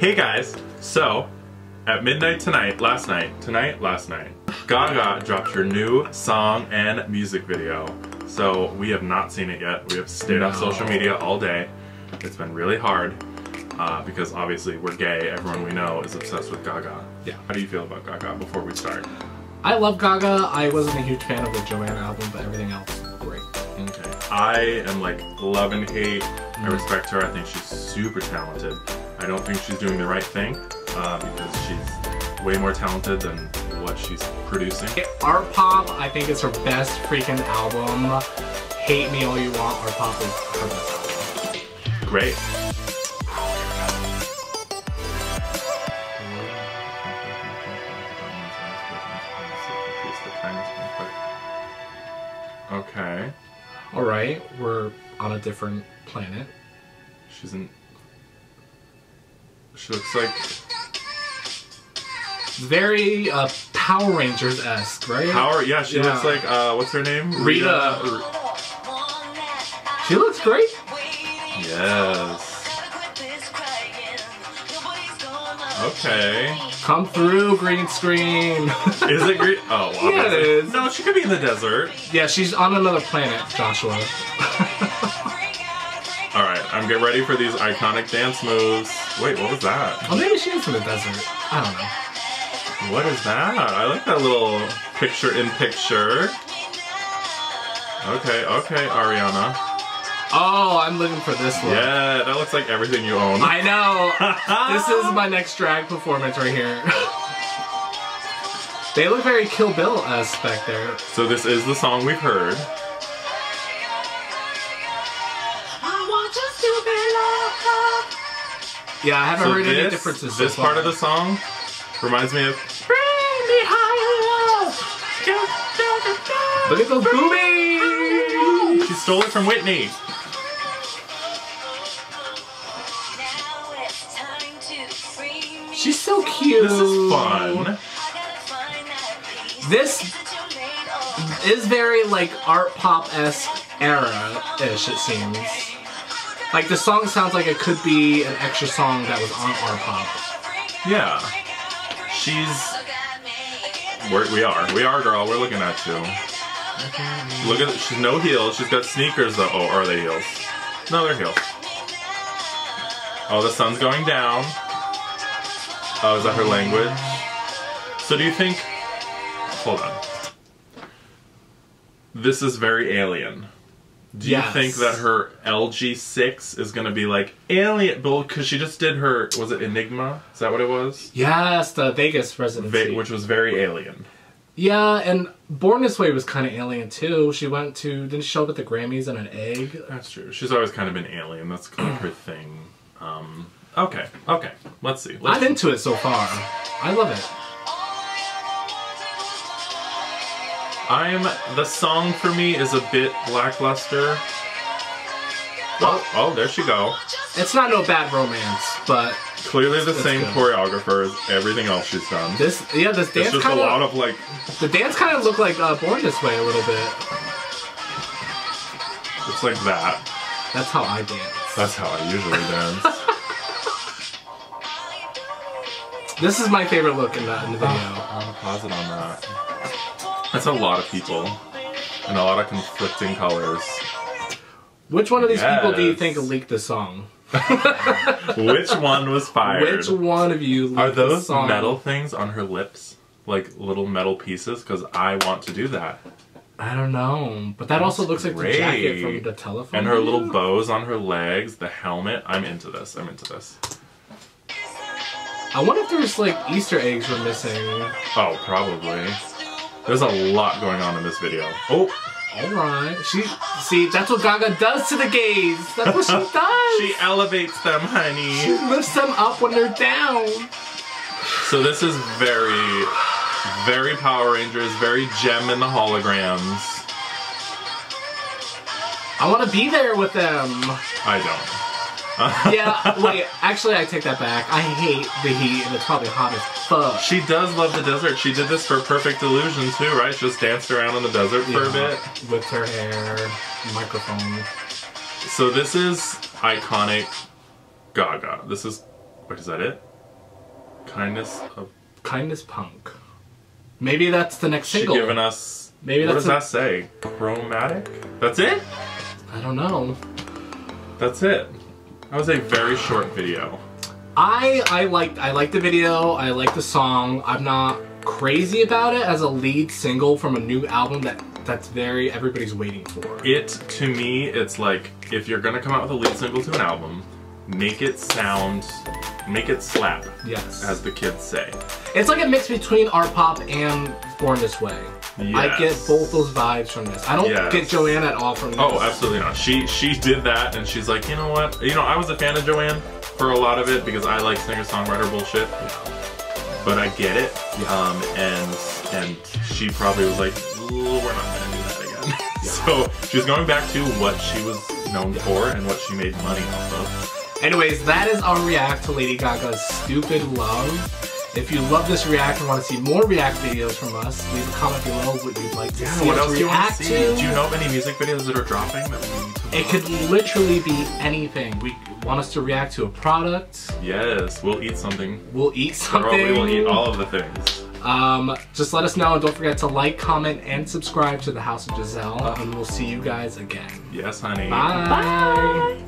Hey guys, so at midnight last night, Gaga dropped her new song and music video. So we have not seen it yet. We have stayed off social media all day. It's been really hard because obviously we're gay. Everyone we know is obsessed with Gaga. Yeah. How do you feel about Gaga before we start? I love Gaga. I wasn't a huge fan of the Joanne album, but everything else is great. Okay. I am like love and hate. I respect her. I think she's super talented. I don't think she's doing the right thing because she's way more talented than what she's producing. ARTPOP, I think, is her best freaking album. Hate me all you want, ARTPOP is her best album. Great. Okay. All right, we're on a different planet. She's in... She looks like... Very Power Rangers-esque, right? Yeah, she looks like, what's her name? Rita. She looks great. Yes. Okay. Come through, green screen. Is it green? Oh, obviously. Yeah, it is. No, she could be in the desert. Yeah, she's on another planet, Joshua. Alright, I'm getting ready for these iconic dance moves. Wait, what was that? Oh, maybe she is in the desert. I don't know. What is that? I like that little picture-in-picture. Okay, okay, Ariana. Oh, I'm living for this one. Yeah, that looks like everything you own. I know. This is my next drag performance right here. They look very Kill Bill-esque back there. So this is the song we've heard. Yeah, I haven't heard any differences. This part of the song reminds me of Bring Me Haya. Look at those boobies! She stole it from Whitney. She's so cute. This is fun. This is very like ARTPOP-esque era-ish, it seems. Like the song sounds like it could be an extra song that was on ARTPOP. Yeah. She's... We are, girl. We're looking at you. Look at... She's no heels. She's got sneakers, though. Oh, are they heels? No, they're heels. Oh, the sun's going down. Oh, is that her language? So do you think... Hold on. This is very alien. Do you think that her LG6 is going to be like alien? Because she just did her, was it Enigma? Is that what it was? Yes, the Vegas residency. Which was very alien. Yeah, and Born This Way was kind of alien too. She went to, didn't she show up at the Grammys in an egg? That's true. She's always kind of been alien. That's kind of her thing. Okay, okay. Let's see. I'm into it so far. I love it. The song for me is a bit lackluster. Oh, there she go. It's not no Bad Romance, but clearly the same choreographer as everything else she's done. This dance kind of a lot of like the dance kind of looked like Born This Way a little bit. It's like that. That's how I dance. That's how I usually dance. This is my favorite look in the video. I'm gonna pause it on that. That's a lot of people, and a lot of conflicting colors. Which one of these people do you think leaked the song? Which one was fired? Which one of you leaked the song? Are those metal things on her lips? Like little metal pieces? Because I want to do that. I don't know. But that also looks like the jacket from the telephone. And her little bows on her legs, the helmet. I'm into this. I'm into this. I wonder if there's like Easter eggs we're missing. Oh, probably. There's a lot going on in this video. Oh, all right. See, that's what Gaga does to the gays. That's what she does. She elevates them, honey. She lifts them up when they're down. So this is very, very Power Rangers, very Jem and the Holograms. I want to be there with them. I don't. Yeah, wait, actually I take that back. I hate the heat and it's probably hot as fuck. She does love the desert. She did this for Perfect Illusion too, right? She just danced around in the desert for a bit. With her hair, microphone. So this is iconic Gaga. This is, wait, is that it? Kindness Punk. Maybe that's the next single. She's given us. Maybe what that's does that say? Chromatic. That's it. I don't know. That's it. That was a very short video. I liked the video. I like the song. I'm not crazy about it as a lead single from a new album that's very everybody's waiting for. It to me, it's like if you're gonna come out with a lead single to an album, make it sound. Make it slap, yes, as the kids say. It's like a mix between ARTPOP and Born This Way. Yes. I get both those vibes from this. I don't get Joanne at all from this. Oh, absolutely not. She did that, and she's like, you know what? You know, I was a fan of Joanne for a lot of it because I like singer-songwriter bullshit. Yeah. But I get it. Yeah. And she probably was like, we're not gonna do that again. Yeah. So she's going back to what she was known for and what she made money off of. Anyways, that is our react to Lady Gaga's Stupid Love. If you love this react and want to see more react videos from us, leave a comment below what you'd like to see. What else do you want to see? Do you know of any music videos that are dropping that we need to watch? It could literally be anything. We want us to react to a product. Yes, we'll eat something. We'll eat something. Girl, we will eat all of the things. Just let us know, and don't forget to like, comment, and subscribe to The House of Giselle, and we'll see you guys again. Yes, honey. Bye. Bye.